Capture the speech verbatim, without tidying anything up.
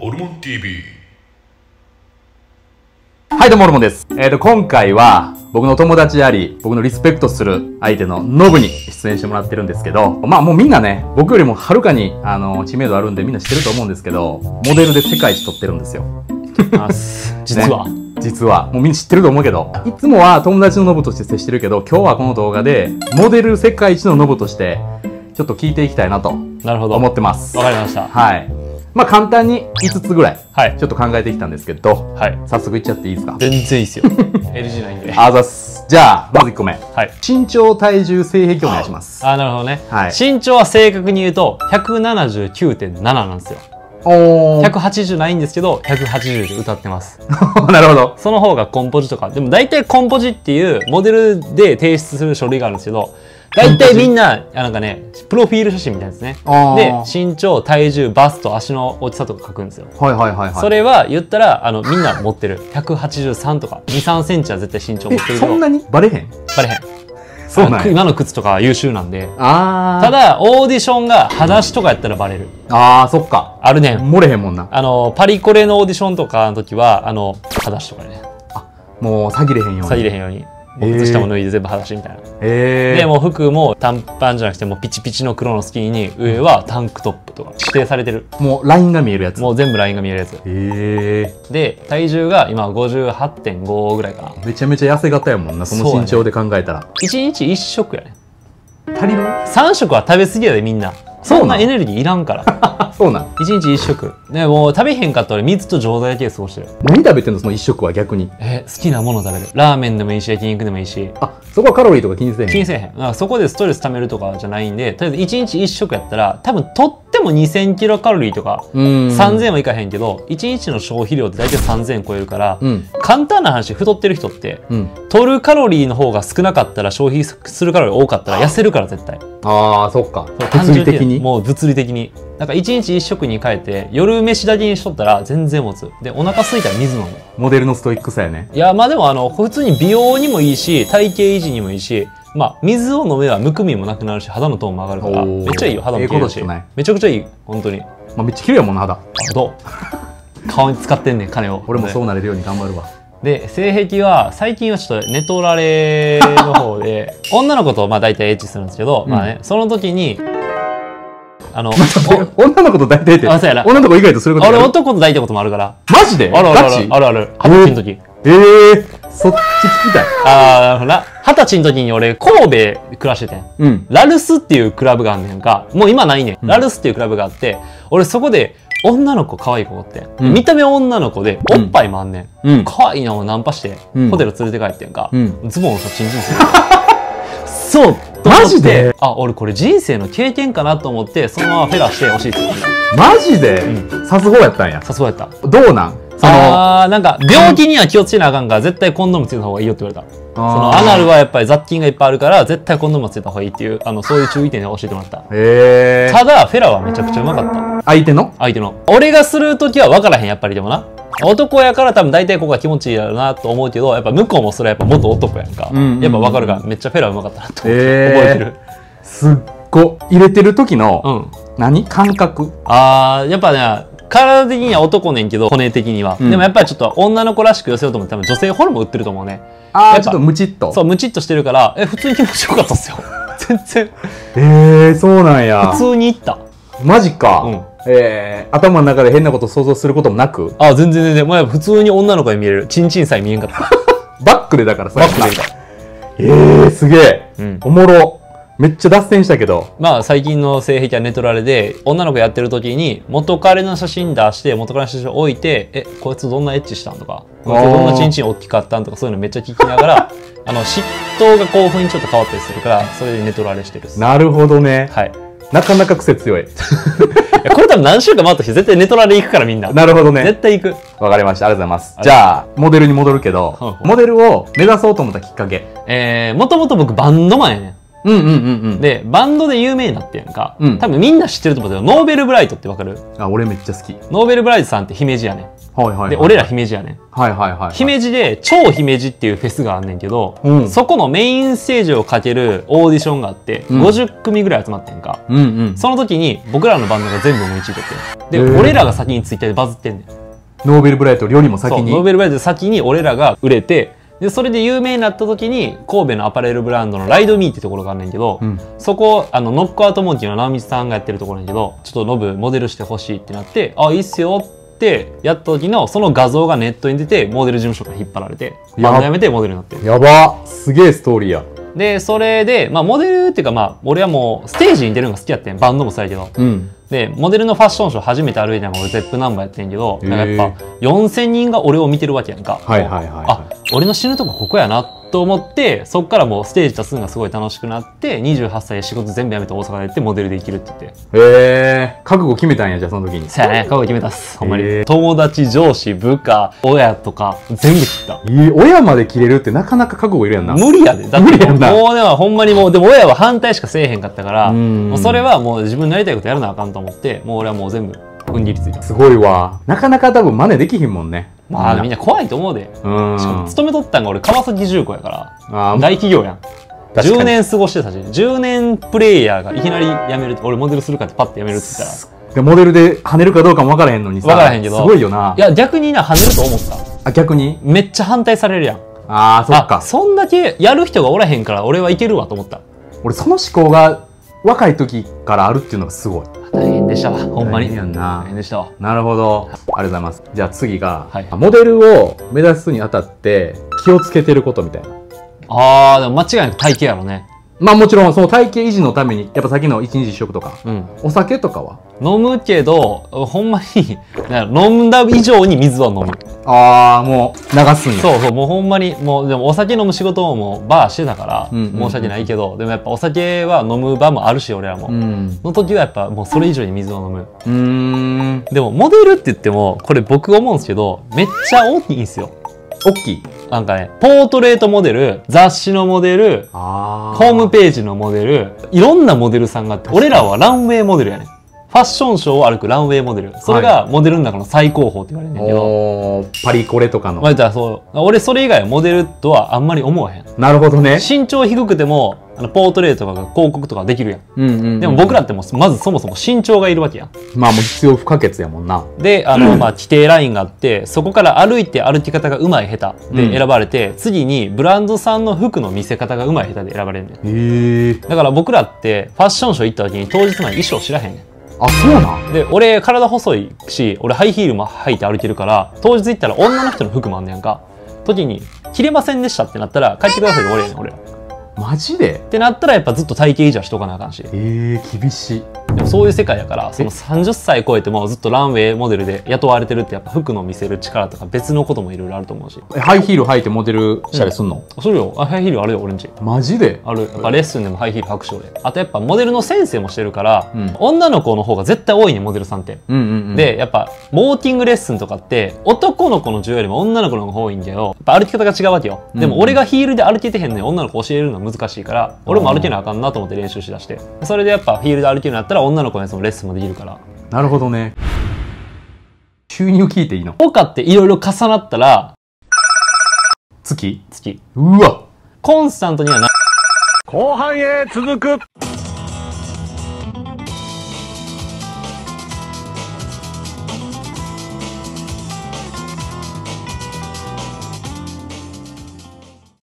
ホルモン ティーブイ。 はいどうもホルモンです。えーと今回は僕の友達であり僕のリスペクトする相手のノブに出演してもらってるんですけど、まあもうみんなね、僕よりもはるかにあの知名度あるんでみんな知ってると思うんですけど、モデルで世界一取ってるんですよ。実は、ね、実はもうみんな知ってると思うけど、いつもは友達のノブとして接してるけど、今日はこの動画でモデル世界一のノブとしてちょっと聞いていきたいなと思ってます。わかりました。はい、まあ簡単にいつつぐらい、はい、ちょっと考えてきたんですけど、はい、早速いっちゃっていいですか？全然いいですよ。エルジー ないんで。あざっす。じゃあまずいっこめ、はい、身長体重性癖お願いします。ああなるほどね、はい、身長は正確に言うと ひゃくななじゅうきゅうてんなな なんですよ。ひゃくはちじゅうないんですけどひゃくはちじゅうで歌ってます。なるほど。その方がコンポジとかでも、大体コンポジっていうモデルで提出する書類があるんですけど、大体みんななんかね、プロフィール写真みたいですね。で身長体重バスト足の大きさとか書くんですよ。はいはいはい、はい、それは言ったらあのみんな持ってるひゃくはちじゅうさんとかにじゅうさんセンチは絶対身長持ってる。そんなにバレへんバレへん。そうなん、今の靴とか優秀なんで。あただオーディションが裸足とかやったらバレる、うん、ああそっか、あるね、漏れへんもんな。あのパリコレのオーディションとかの時はあの裸足とかね、あもう詐欺れへんように詐欺れへんように靴下も脱いで全部裸足みたいな、えー、でもう服も短パンじゃなくてもうピチピチの黒のスキニーに上はタンクトップとか指定されてる、もうラインが見えるやつ、もう全部ラインが見えるやつ、えー、で体重が今 ごじゅうはちてんご ぐらいかな。めちゃめちゃ痩せ型やもんな、その身長で考えたら、ね、いちにちいっしょくやね。足りる ?さん 食は食べ過ぎやでみんな。そんなエネルギーいらんから。そうなん。いちにちいっしょく。でもう食べへんかったら水と錠剤だけで過ごしてる。何食べてんのそのいっしょくは逆に。え、好きなもの食べる。ラーメンでもいいし、焼肉でもいいし。あ、そこはカロリーとか気にせえへん。気にせえへん。だからそこでストレス溜めるとかじゃないんで、とりあえずいちにちいっしょくやったら、多分とってもにせんキロカロリーとか、さんぜんはいかへんけど、いちにちの消費量って大体さんぜん超えるから、うん、簡単な話、太ってる人って、うん、取るカロリーの方が少なかったら、消費するカロリー多かったら痩せるから絶対。ああ、そっか。物理的に。もう物理的に。なんか一日一食に変えて、夜飯だけにしとったら全然持つ。で、お腹空いたら水飲む。モデルのストイックさやね。いや、まあでもあの、普通に美容にもいいし、体型維持にもいいし、まあ、水を飲めばむくみもなくなるし、肌のトーンも上がるから、めっちゃいいよ、肌も綺麗だし。めちゃくちゃいい、本当に。まあ、めっちゃ綺麗やもんな、肌。どう？顔に使ってんねん、金を。俺もそうなれるように頑張るわ。で、性癖は、最近はちょっと寝取られの方で、女の子とまあ大体エッチするんですけど、うん、まあね、その時に、あの、女の子と大体って、女の子以外とすることある？俺男と大体こともあるから。マジで？あるあるあるある。二十歳の時。ええ、そっち聞きたい。ああ、なるほどな。二十歳の時に俺、神戸で暮らしてて。うん。ラルスっていうクラブがあんねんか。もう今ないねん。ラルスっていうクラブがあって、俺そこで、女の子可愛い子おって、うん、見た目女の子でおっぱいもあんねん、うん、可愛いなをナンパして、うん、ホテル連れて帰ってんか、うん、ズボンをさチンチンする。そうマジで、あ俺これ人生の経験かなと思ってそのままフェラしてほしいって言ってた。マジでさすがやったんや。さすがやった。どうなん、ああなんか病気には気をつけなあかんから絶対コンドームつけた方がいいよって言われた。そのアナルはやっぱり雑菌がいっぱいあるから絶対コンドームつけた方がいいっていう、あのそういう注意点を教えてもらった。へえ。ただフェラはめちゃくちゃうまかった。相手の相手の俺がする時は分からへん、やっぱり。でもな男やから多分大体ここが気持ちいいやろうなと思うけど、やっぱ向こうもそれはやっぱ元男やんか、やっぱ分かるからめっちゃフェラうまかったなと思って覚えてる。すっごい入れてる時の、うん、何感覚、あーやっぱね体的には男ねんけど、骨的には。でもやっぱりちょっと女の子らしく寄せようと思って、多分女性ホルモン売ってると思うね。ああ、ちょっとムチっと。そう、ムチっとしてるから、え、普通に気持ちよかったっすよ。全然。ええ、そうなんや。普通にいった。マジか。うん。ええ、頭の中で変なこと想像することもなく。ああ、全然全然。もう普通に女の子に見える。チンチンさえ見えんかった。バックでだからさ。バックでだから。ええ、すげえ。うん。おもろ。めっちゃ脱線したけど。まあ最近の性癖は寝取られで、女の子やってる時に元彼の写真出して、元彼の写真置いて、え、こいつどんなエッチしたんとか、どんなチンチン大きかったんとか、そういうのめっちゃ聞きながら、あの、嫉妬が興奮にちょっと変わったりするから、それで寝取られしてるっす。なるほどね。はい。なかなか癖強い。これ多分何週間回った人絶対寝取られ行くからみんな。なるほどね。絶対行く。わかりました。ありがとうございます。じゃあ、モデルに戻るけど、モデルを目指そうと思ったきっかけ。えー、もともと僕バンドマンやねん。でバンドで有名になってやんか、うん、多分みんな知ってると思うけどノーベルブライトってわかる？あ俺めっちゃ好き。ノーベルブライトさんって姫路やね。で俺ら姫路やねん。姫路で超姫路っていうフェスがあんねんけど、うん、そこのメインステージをかけるオーディションがあって、うん、ごじゅっくみぐらい集まってんか、うんうん、その時に僕らのバンドが全部もういちい取ってんで、俺らが先にツイッターでバズってんねん。ノーベルブライトよりも先に、ノーベルブライト先に俺らが売れて、でそれで有名になった時に神戸のアパレルブランドのライドミーってところがあんねんけど、うん、そこあのノックアウトモンキーの直道さんがやってるところなんやけど、ちょっとノブモデルしてほしいってなって、あ、いいっすよってやった時のその画像がネットに出て、モデル事務所から引っ張られてバンドやめてモデルになってる。やば、すげえストーリーや。でそれで、まあ、モデルっていうか、まあ、俺はもうステージに出るのが好きやってん、バンドもそうやけど、うん、でモデルのファッションショー初めて歩いたのが俺ゼップナンバーやってんけど、なんかやっぱよんせんにんが俺を見てるわけやんか。あ、俺の死ぬとこここやなと思って、そっからもうステージ立つのがすごい楽しくなって、にじゅうはっさいで仕事全部やめて大阪で行ってモデルで生きるって言って。へえ、覚悟決めたんや。じゃあその時に。そうやね、覚悟決めたっす、ほんまに。友達、上司、部下、親とか全部切った。えー、親まで切れるってなかなか覚悟いるやんな。無理やで。だってもうではほんまにもう、でも親は反対しかせえへんかったから、もうそれはもう自分のやりたいことやらなあかんと思って、もう俺はもう全部踏ん切りついた。すごいわ。なかなか多分真似できひんもんね。まあみんな怖いと思うで。しかも勤めとったんが俺川崎重工やから大企業やん。じゅうねん過ごしてたし、じゅうねんプレイヤーがいきなり辞めるって、俺モデルするかってパッて辞めるって言ったら、モデルで跳ねるかどうかも分からへんのにさ。分からへんけど、すごいよな。いや逆にな、跳ねると思った。あ、逆にめっちゃ反対されるやん。ああ、そっか。そんだけやる人がおらへんから俺はいけるわと思った。俺その思考が若い時からあるっていうのがすごい。大変でしたわ、ほんまに。大変でしたわ。なるほど、ありがとうございます。じゃあ次が、はい、モデルを目指すにあたって気をつけてることみたいな。あー、でも間違いなく体型やろね。まあもちろんその体型維持のためにやっぱ先のいちにちいっしょくとか、うん、お酒とかは飲むけど、ほんまに飲んだ以上に水は飲む。ああ、もう流すんや。そうそう、もうほんまにもう、でもお酒飲む仕事ももうバーしてたから申し訳ないけど、でもやっぱお酒は飲む場もあるし俺らも、うん、の時はやっぱもうそれ以上に水を飲む。うーん、でもモデルって言ってもこれ僕思うんですけど、めっちゃ大きいんですよ。大きい。なんかね、ポートレートモデル、雑誌のモデル、ホームページのモデル、いろんなモデルさんがあって、俺らはランウェイモデルやね。ファッションショーを歩くランウェイモデル、それがモデルの中の最高峰って言われるんだけど、はい、パリコレとかの。まあ、じゃあそう俺それ以外はモデルとはあんまり思わへん。なるほどね。身長低くてもあのポートレートとか広告とかできるやん。でも僕らってもまずそもそも身長がいるわけやん。まあもう必要不可欠やもんな。で、あの、うん、まあ規定ラインがあって、そこから歩いて歩き方がうまい下手で選ばれて、うん、次にブランドさんの服の見せ方がうまい下手で選ばれるねん。へー。だから僕らってファッションショー行った時に当日まで衣装知らへんねん。あ、そうなんで、俺体細いし、俺ハイヒールも履いて歩けるから、当日行ったら女の人の服もあんねやんか。時に着れませんでしたってなったら帰ってくださいで俺やねん、俺ら。マジでってなったらやっぱずっと体型維持はしとかなあかんし。えー、厳しい。でもそういう世界やから、そのさんじゅっさい超えてもずっとランウェイモデルで雇われてるって、やっぱ服の見せる力とか別のこともいろいろあると思うし。ハイヒール履いてモデルしたりすんの？うん、するよ。ハイヒールあるよ俺んち。マジである。やっぱレッスンでもハイヒール履くし俺。あとやっぱモデルの先生もしてるから、うん、女の子の方が絶対多いね、モデルさんって。でやっぱウォーキングレッスンとかって男の子の需要よりも女の子の方が多いんだけど、やっぱ歩き方が違うわけよ。でも俺がヒールで歩けてへんのに女の子教えるのは難しいから、俺も歩けなあかんなと思って練習しだして。それでやっぱヒールで歩けるようになったら女の子のやつもレッスンもできるから。なるほどね。収入聞いていいの？効果っていろいろ重なったら月月うわ、コンスタントにはな。後半へ続く。